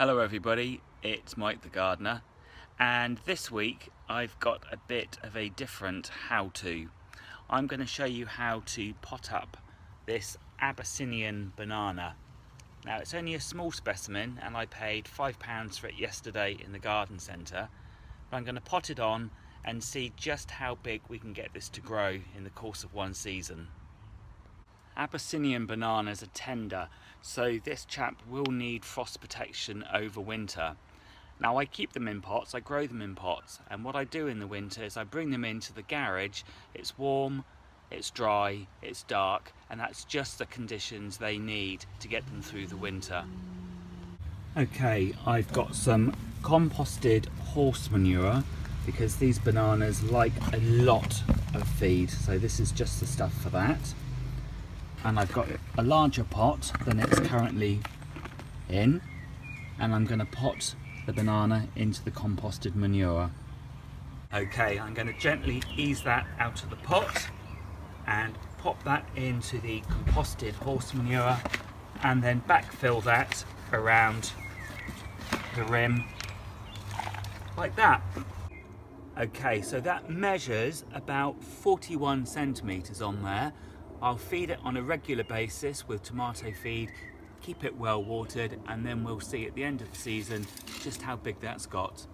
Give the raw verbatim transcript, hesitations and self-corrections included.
Hello everybody, it's Mike the Gardener, and this week I've got a bit of a different how-to. I'm going to show you how to pot up this Abyssinian banana. Now it's only a small specimen and I paid five pounds for it yesterday in the garden centre, but I'm going to pot it on and see just how big we can get this to grow in the course of one season. Abyssinian bananas are tender, so this chap will need frost protection over winter. Now I keep them in pots, I grow them in pots, and what I do in the winter is I bring them into the garage. It's warm, it's dry, it's dark, and that's just the conditions they need to get them through the winter. Okay, I've got some composted horse manure because these bananas like a lot of feed, so this is just the stuff for that. And I've got a larger pot than it's currently in, and I'm going to pot the banana into the composted manure. Okay, I'm going to gently ease that out of the pot and pop that into the composted horse manure and then backfill that around the rim like that. Okay, so that measures about forty-one centimetres on there. I'll feed it on a regular basis with tomato feed, keep it well watered, and then we'll see at the end of the season just how big that's got.